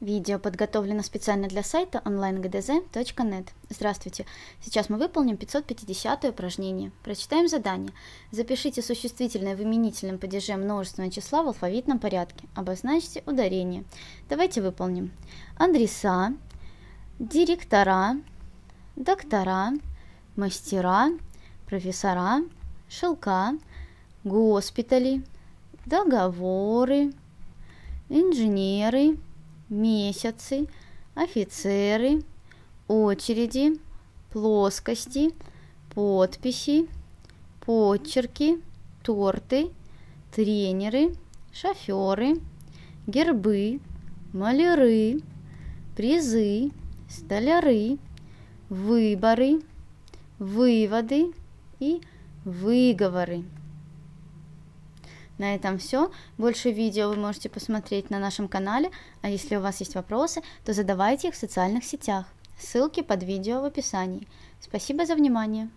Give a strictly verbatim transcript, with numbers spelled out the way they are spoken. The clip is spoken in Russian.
Видео подготовлено специально для сайта онлайн гэ дэ зэ точка нет. Здравствуйте! Сейчас мы выполним пятьсот пятидесятое упражнение. Прочитаем задание. Запишите существительное в именительном падеже множественное числа в алфавитном порядке. Обозначьте ударение. Давайте выполним. Адреса, директора, доктора, мастера, профессора, шелка, госпитали, договоры, инженеры, месяцы, офицеры, очереди, плоскости, подписи, подчерки, торты, тренеры, шоферы, гербы, маляры, призы, столяры, выборы, выводы и выговоры. На этом все. Больше видео вы можете посмотреть на нашем канале, а если у вас есть вопросы, то задавайте их в социальных сетях. Ссылки под видео в описании. Спасибо за внимание!